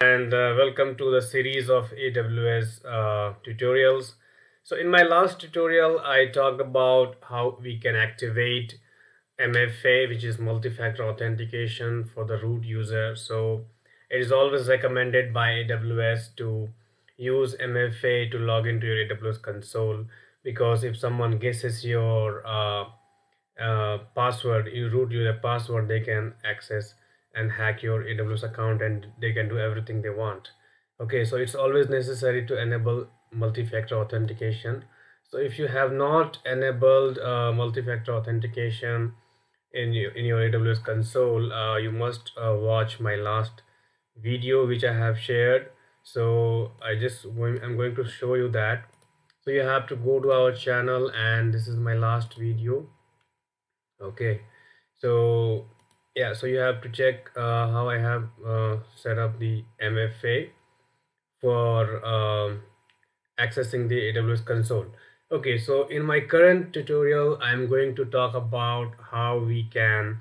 And welcome to the series of AWS tutorials. So in my last tutorial, I talked about how we can activate MFA, which is multi-factor authentication for the root user. So it is always recommended by AWS to use MFA to log into your AWS console, because if someone guesses your password, you root user password, they can access and hack your AWS account and they can do everything they want. Okay, so it's always necessary to enable multi-factor authentication. So if you have not enabled multi-factor authentication in your AWS console, you must watch my last video which I have shared. So I'm going to show you that. So you have to go to our channel, and this is my last video. Okay, so yeah, so you have to check how I have set up the MFA for accessing the AWS console. Okay, so in my current tutorial, I'm going to talk about how we can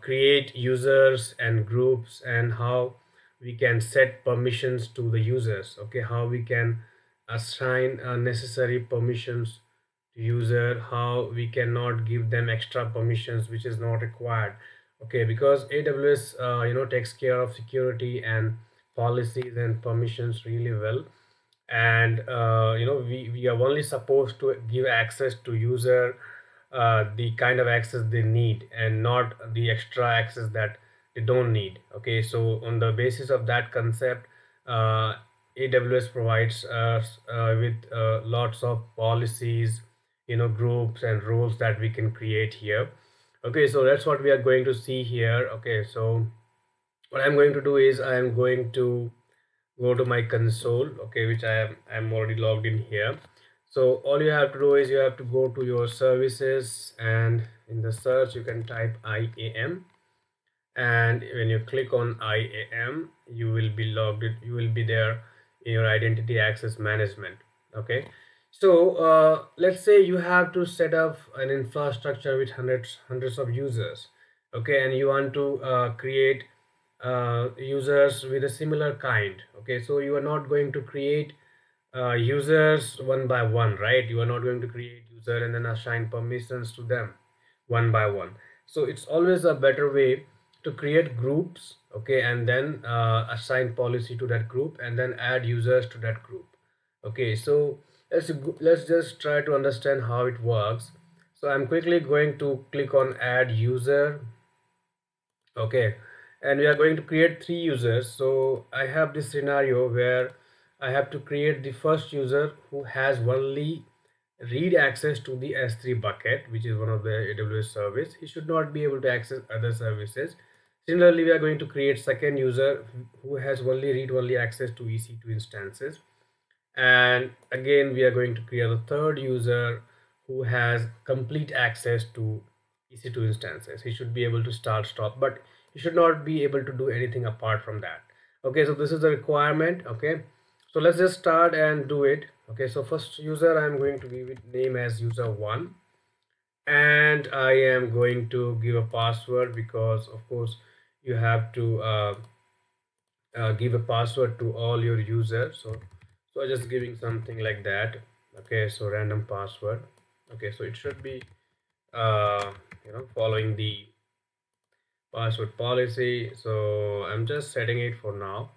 create users and groups, and how we can set permissions to the users. Okay, how we can assign necessary permissions to user, how we cannot give them extra permissions which is not required. Okay, because AWS takes care of security and policies and permissions really well, and we are only supposed to give access to user the kind of access they need, and not the extra access that they don't need. Okay, so on the basis of that concept, AWS provides us with lots of policies, groups and roles that we can create here. Okay, so that's what we are going to see here. Okay, so what I'm going to do is I'm going to go to my console, okay, which I'm already logged in here. So all you have to do is you have to go to your services, and in the search you can type IAM, and when you click on IAM, you will be logged in, you will be there in your identity access management. Okay, so let's say you have to set up an infrastructure with hundreds of users. Okay, and you want to create users with a similar kind. Okay, so you are not going to create users one by one, right? You are not going to create user and then assign permissions to them one by one. So it's always a better way to create groups, okay, and then assign policy to that group, and then add users to that group. Okay, so let's just try to understand how it works. So I'm quickly going to click on add user. Okay, and we are going to create 3 users. So I have this scenario where I have to create the first user who has only read access to the S3 bucket, which is one of the AWS service. He should not be able to access other services. Similarly, we are going to create second user who has only read-only access to EC2 instances. And again, we are going to create a third user who has complete access to EC2 instances. He should be able to start, stop, but he should not be able to do anything apart from that. Okay, so this is the requirement. Okay, so let's just start and do it. Okay, so first user, I'm going to give it name as user 1, and I am going to give a password, because of course you have to give a password to all your users. So I'm just giving something like that. Okay, so random password. Okay, so it should be following the password policy. So I'm just setting it for now.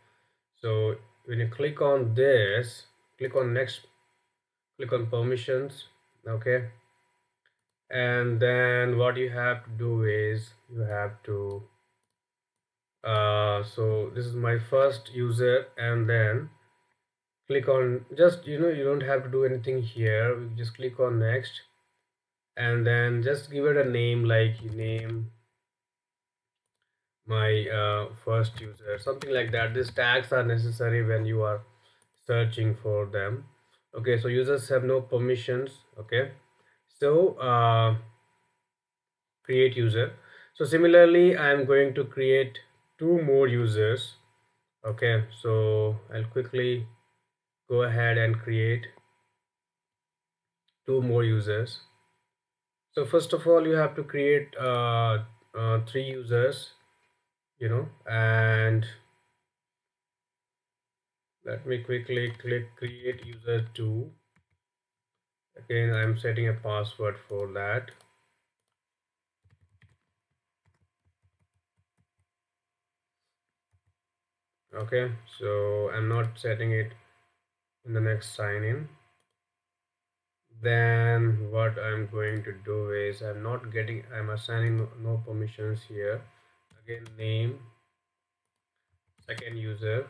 So when you click on this, click on next, click on permissions. Okay, and then what you have to do is you have to so this is my first user, and then click on, just you don't have to do anything here, we just click on next, and then just give it a name, like you name my first user, something like that. These tags are necessary when you are searching for them. Okay, so users have no permissions. Okay, so create user. So similarly, I am going to create 2 more users. Okay, so I'll quickly go ahead and create 2 more users. So first of all, you have to create 3 users, and Let me quickly click create user 2. Again, I'm setting a password for that. Okay, so I'm not setting it in the next sign in. Then what I'm going to do is I'm assigning no permissions here. Again, name, second user.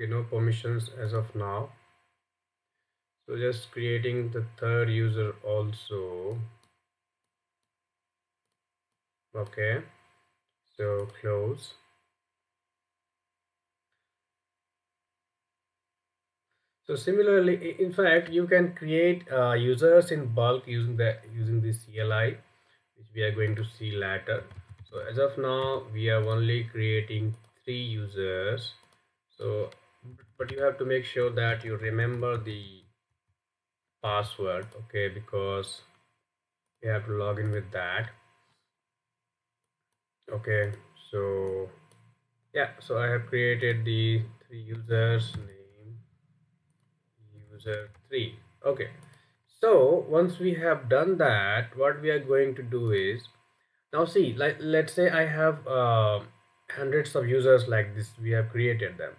Okay, no permissions as of now. So just creating the third user also. Okay, so close. So similarly, in fact, you can create users in bulk using the CLI, which we are going to see later. So as of now, we are only creating 3 users. So, but you have to make sure that you remember the password, okay? Because you have to log in with that. Okay, so yeah, so I have created the 3 users. User 3. Okay, so once we have done that, what we are going to do is now see, like let's say I have hundreds of users like this. We have created them,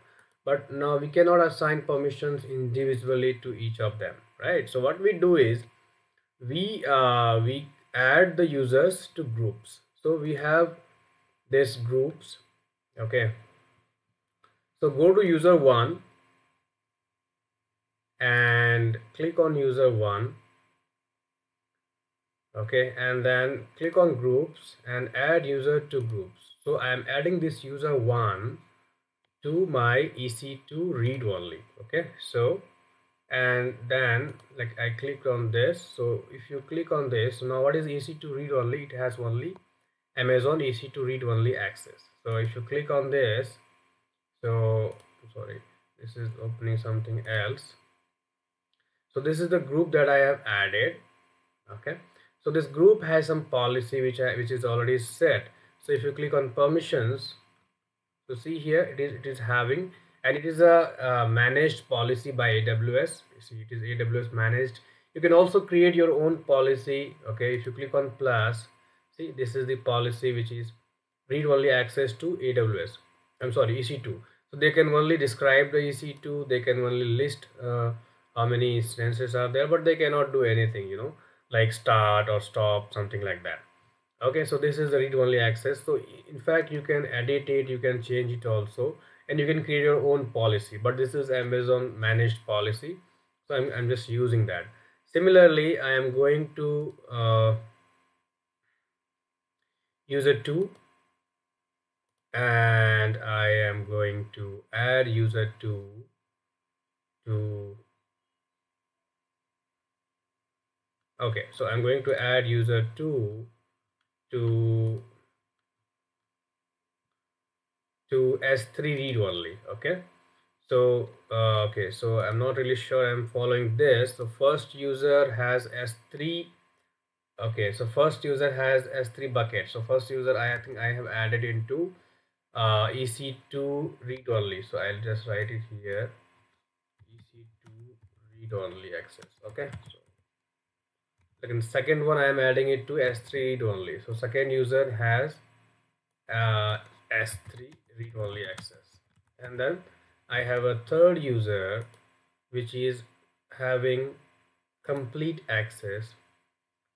but now we cannot assign permissions individually to each of them, right? So what we do is we add the users to groups. So we have this groups. Okay, so go to user 1 and click on user 1. Okay, and then click on groups and add user to groups. So I am adding this user 1 to my EC2 read only. Okay, so and then like I clicked on this. So if you click on this, now what is EC2 read only? It has only Amazon EC2 read only access. So if you click on this, so sorry, this is opening something else. So this is the group that I have added. Okay, so this group has some policy which is already set. So if you click on permissions, so see here it is having, and it is a managed policy by AWS. See, it is AWS managed. You can also create your own policy. Okay, if you click on plus, see this is the policy which is read only access to AWS. I'm sorry, EC2. So they can only describe the EC2. They can only list how many instances are there, but they cannot do anything, you know, like start or stop, something like that. Okay, so this is the read only access. So in fact, you can edit it, you can change it also, and you can create your own policy, but this is Amazon managed policy. So I'm just using that. Similarly, I am going to user 2 and I am going to add user 2 to okay, so I'm going to add user 2 to S3 read only. Okay, so okay, so I'm not really sure I'm following this. So first user has S3. Okay, so first user has S3 bucket. So first user I think I have added into EC2 read only. So I'll just write it here, EC2 read only access. Okay, so second, second one I am adding it to S3 read only. So second user has S3 read only access, and then I have a third user which is having complete access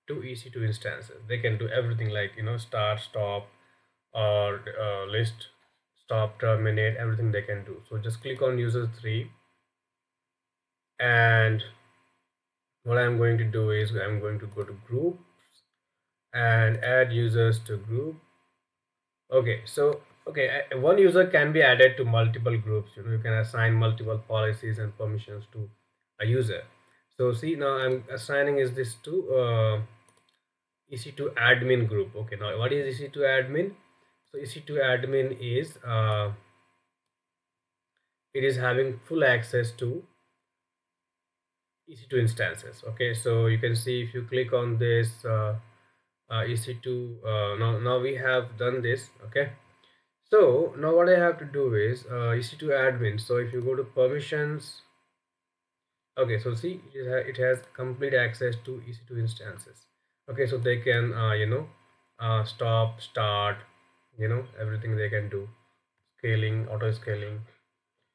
to EC2 instances. They can do everything, like, you know, start, stop, or list, stop, terminate, everything they can do. So just click on user 3, and what I'm going to do is I'm going to go to groups and add users to group. Okay, so okay, one user can be added to multiple groups. You know, you can assign multiple policies and permissions to a user. So see, now I'm assigning is this to EC2 admin group. Okay, now what is EC2 admin? So EC2 admin is it is having full access to EC2 instances. Okay, so you can see if you click on this EC2, now we have done this. Okay, So now what I have to do is EC2 admin. So if you go to permissions, okay, so see it has complete access to EC2 instances. Okay, so they can stop, start, everything they can do, scaling, auto scaling,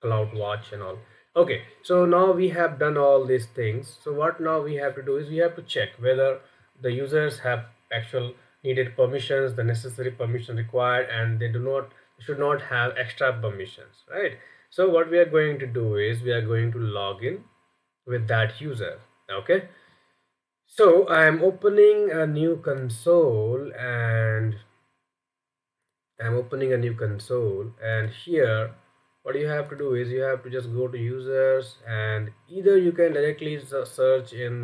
cloud watch and all. Okay, so now we have done all these things. So what now we have to do is we have to check whether the users have actual needed permissions, the necessary permission required, and they should not have extra permissions, right? So what we are going to do is we are going to log in with that user. Okay, so I am opening a new console, and here what you have to do is you have to just go to users, and either you can directly search in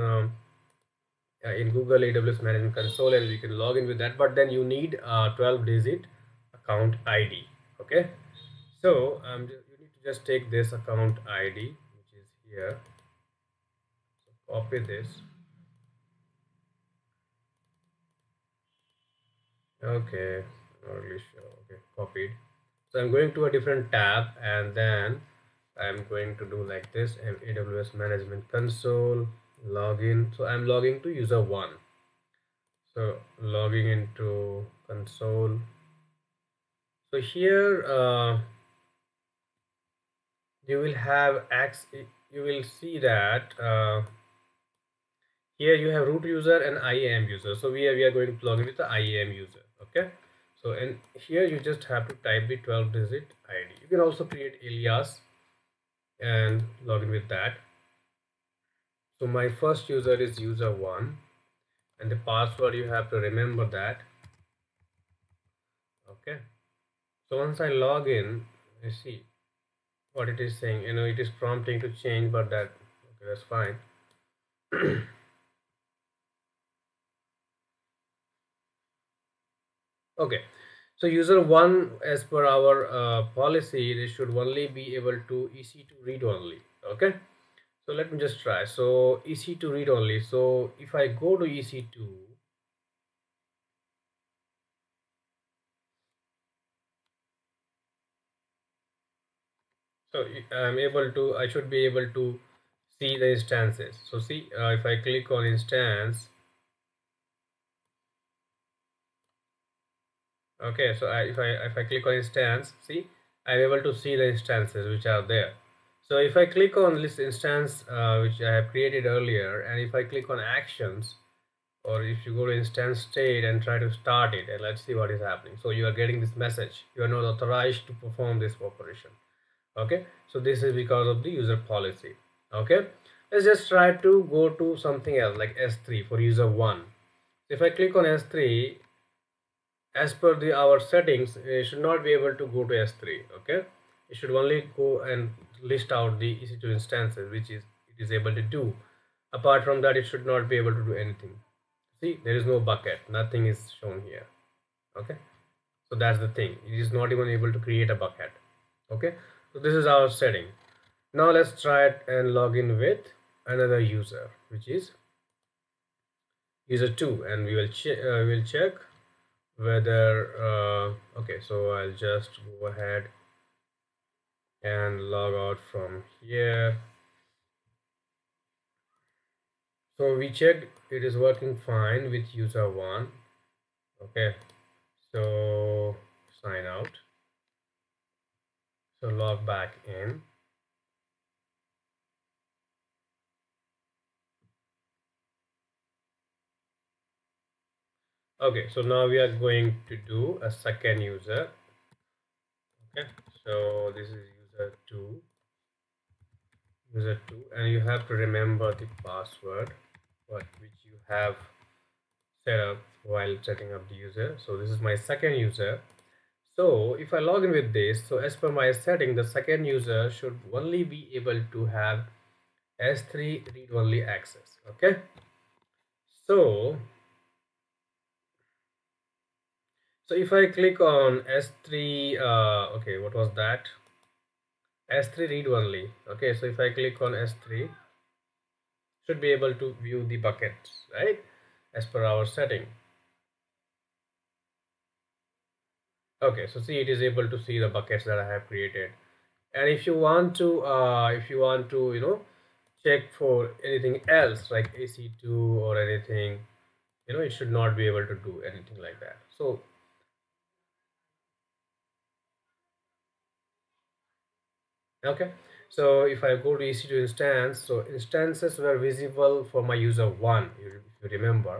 Google AWS Management Console and you can log in with that, but then you need a 12-digit account ID. Okay, so you need to just take this account ID, which is here. So copy this. Okay, not really sure. Okay, copied. So I'm going to a different tab, and then I'm going to do like this: AWS Management Console, login. So I'm logging to user 1. So logging into console. So here you will have you will see that here you have root user and IAM user. So we are going to log in with the IAM user. Okay. So and here you just have to type the 12-digit ID. You can also create alias and log in with that. So my first user is user 1, and the password you have to remember that. Okay. So once I log in, you see what it is saying. It is prompting to change, but that okay, that's fine. Okay, so user 1, as per our policy, they should only be able to EC2 read only. Okay, so let me just try. So EC2 read only. So if I go to EC2, so I should be able to see the instances. So see, if I click on instance. Okay, so if I click on instance, see, I'm able to see the instances which are there. So if I click on this instance which I have created earlier, and if I click on actions, or if you go to instance state and try to start it, and let's see what is happening. So you are getting this message: you are not authorized to perform this operation. Okay, so this is because of the user policy. Okay, let's just try to go to something else like S3 for user 1. If I click on S3, as per our settings, you should not be able to go to S3. Okay, it should only go and list out the EC2 instances, which is it is able to do. Apart from that, it should not be able to do anything. See, there is no bucket, nothing is shown here. Okay, so that's the thing, it is not even able to create a bucket. Okay, so this is our setting. Now let's try it and log in with another user, which is user 2, and we will check whether okay, so I'll just go ahead and log out from here. So we checked it is working fine with user 1. Okay, so sign out, so log back in. Okay, so now we are going to do a second user. Okay, so this is user 2, and you have to remember the password which you have set up while setting up the user. So this is my second user. So if I log in with this, so as per my setting, the second user should only be able to have S3 read only access. Okay, so if I click on S3, okay, what was that? S3 read only. Okay, so if I click on S3, should be able to view the buckets, right? As per our setting. Okay, so see, it is able to see the buckets that I have created. And if you want to, you know, check for anything else like EC2 or anything, you know, it should not be able to do anything like that. So okay, so if I go to EC2 instance, so instances were visible for my user one, if you remember,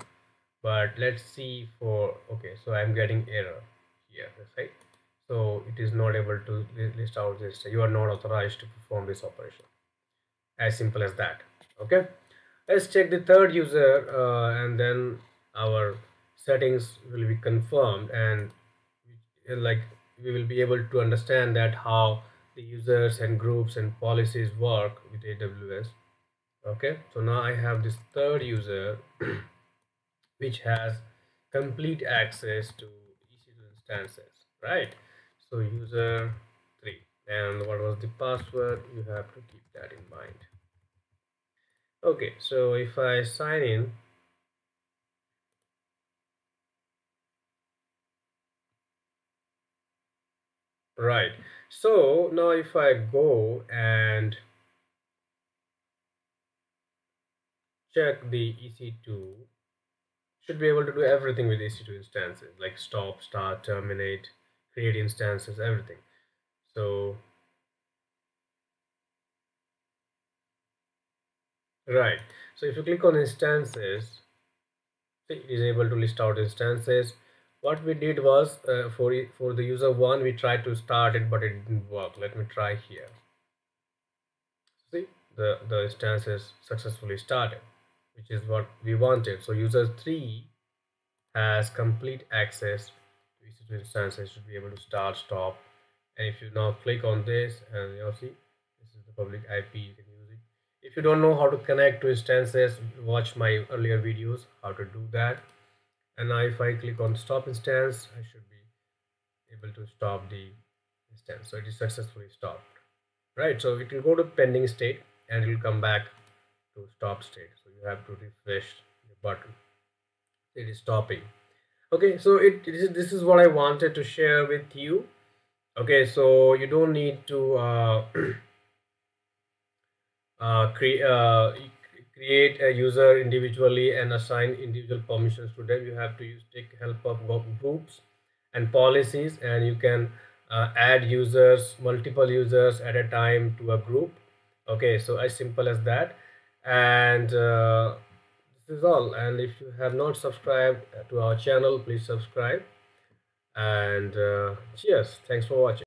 but let's see for, okay, so I'm getting error here, right? So it is not able to list out this. You are not authorized to perform this operation. As simple as that. Okay, let's check the third user, and then our settings will be confirmed, and like we will be able to understand that how the users and groups and policies work with AWS. Okay, so now I have this third user which has complete access to EC2 instances, right? So user 3, and what was the password? You have to keep that in mind. Okay, so if I sign in, right, so now if I go and check the EC2, should be able to do everything with EC2 instances, like stop, start, terminate, create instances, everything. So right, so if you click on instances, it is able to list out instances. What we did was for the user one, we tried to start it, but it didn't work. Let me try here. See, the instance is successfully started, which is what we wanted. So user 3 has complete access to EC2 instances, should be able to start, stop. And if you now click on this, and you'll see this is the public IP, you can use it. If you don't know how to connect to instances, watch my earlier videos how to do that. And now if I click on stop instance, I should be able to stop the instance. So it is successfully stopped, right? So it will go to pending state and it will come back to stop state. So you have to refresh the button. It is stopping. Okay, so this is what I wanted to share with you. Okay, so you don't need to create a user individually and assign individual permissions to them. You have to take help of groups and policies, and you can add users, multiple users at a time to a group. Okay, so as simple as that. And this is all. And if you have not subscribed to our channel, please subscribe. And cheers. Thanks for watching.